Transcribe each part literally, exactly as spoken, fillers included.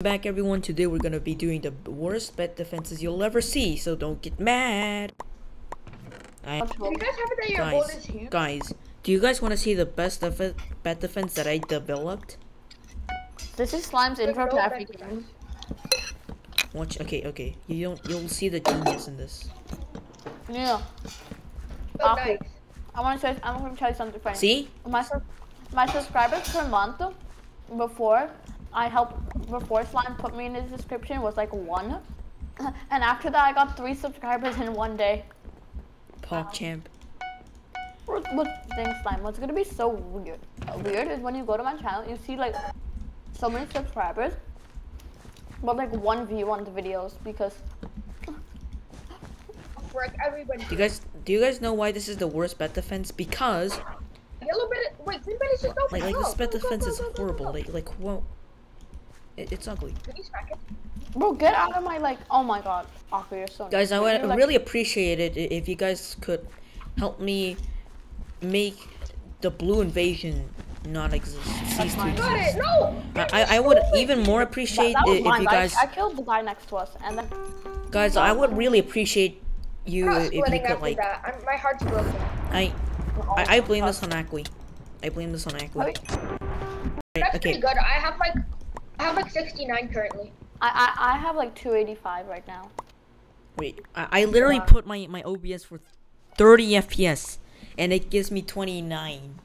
Back everyone, today we're gonna be doing the worst pet defenses you'll ever see, so don't get mad. I... Do you guys have it that your guys, board is here? Guys, do you guys want to see the best def pet defense that I developed? This is Slime's intro to everything. Watch, okay, okay. You don't, you'll see the genius in this. Yeah. Oh, nice. I want to try. I'm gonna try something funny. See? My my subscribers per month before. I helped before Slime put me in his description was like one, and after that I got three subscribers in one day. Pop champ. What thing, Slime? What's gonna be so weird? Weird is when you go to my channel, you see like so many subscribers, but like one view on the videos because. Like everybody. Do you guys do you guys know why this is the worst pet defense? Because. Yellow bit. Wait, green bit is just open. Like like this pet defense is horrible. Like like whoa. It's ugly. Bro, get out of my like. Oh my god, Akui, you're so. Guys, nice. I would like... really appreciate it if you guys could help me make the blue invasion not exist. Cease to exist. Got it. No. I, I would even more appreciate that, that if mine. you guys. I killed the guy next to us, and then. Guys, I would really appreciate you if you could like. I'm, my heart's broken. I, I, I blame this on Akui. I blame this on Akui. That's okay. Pretty good. I have like. I have like sixty-nine currently. I I, I have like two eighty-five right now. Wait, I, I literally wow. put my, my O B S for thirty F P S and it gives me twenty-nine.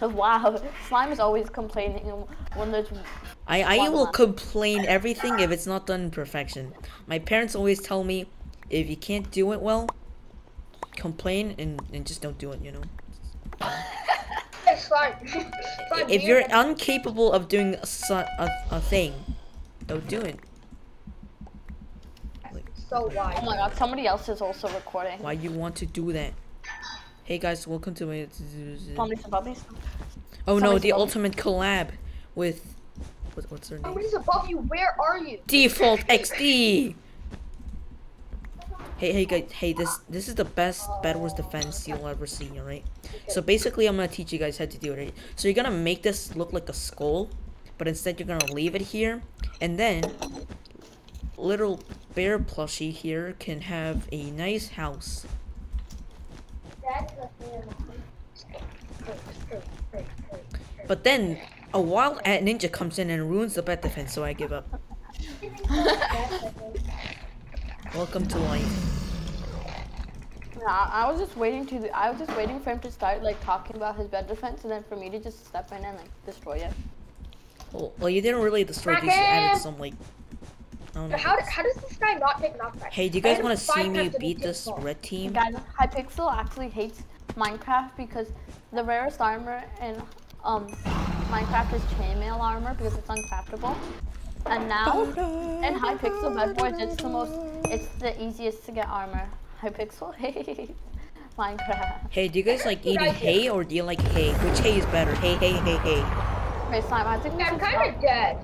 Wow, Slime is always complaining when there's... I, I will left. complain everything if it's not done in perfection. My parents always tell me, if you can't do it well, complain and, and just don't do it, you know? If you're incapable of doing a, a, a thing, don't do it. Like, so why? Oh my god, somebody else is also recording. Why you want to do that? Hey guys, welcome to my... Puppies and puppies. Oh no, the ultimate collab with... What, what's her name? Somebody's above you, where are you? Default X D! Hey, hey, guys, hey, this this is the best Bedwars defense you'll ever see, alright? So basically, I'm gonna teach you guys how to do it, right? So you're gonna make this look like a skull, but instead you're gonna leave it here, and then little bear plushie here can have a nice house. But then, a wild at ninja comes in and ruins the bed defense, so I give up. Welcome to life. Nah, I was just waiting to. The, I was just waiting for him to start like talking about his bed defense, and then for me to just step in and like destroy it. Well, well you didn't really destroy it. You added some like. I don't know. How, do, how does this guy not take knockback? Hey, do you guys want to see me beat this red team? Guys, Hypixel actually hates Minecraft because the rarest armor in um Minecraft is chainmail armor because it's uncraftable. And now, in Hypixel Bedwars, it's the most, it's the easiest to get armor. Hypixel, hey, Minecraft. Hey, do you guys like eating hay or do you like hay? Which hay is better? Hey, hey, hey, hey. Wait, Slime, I think we should I'm kind of dead.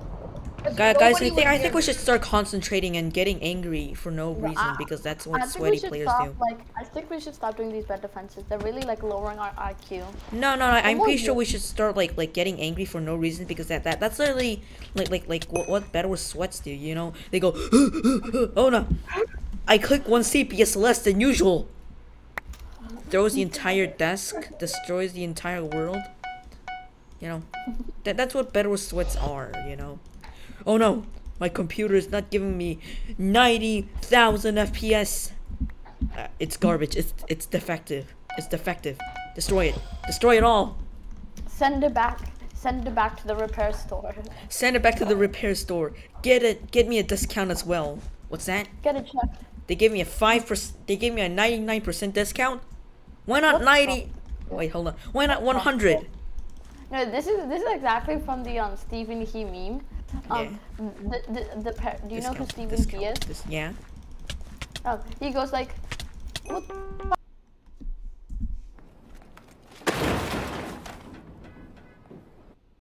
Guys, guys I, think, I think we should start concentrating and getting angry for no reason I, because that's what sweaty players stop, do. Like, I think we should stop doing these bad defenses. They're really like lowering our I Q. No, no, no. I'm pretty sure we should start like like getting angry for no reason because that that that's literally like like like what, what Bedwars sweats do. You know, they go, oh no, I click one C P S less than usual. Throws the entire desk, destroys the entire world. You know, that that's what Bedwars sweats are. You know. Oh no, my computer is not giving me ninety thousand F P S. Uh, it's garbage. It's it's defective. It's defective. Destroy it. Destroy it all. Send it back. Send it back to the repair store. Send it back to the repair store. Get it. Get me a discount as well. What's that? Get it checked. They gave me a five percent. They gave me a ninety-nine percent discount. Why not ninety? Wait, hold on. Why not one hundred? No, this is this is exactly from the um Stephen He meme. Um, yeah. the, the, the pair, do you this know who Stephen He is? This, yeah. Oh, he goes like, what the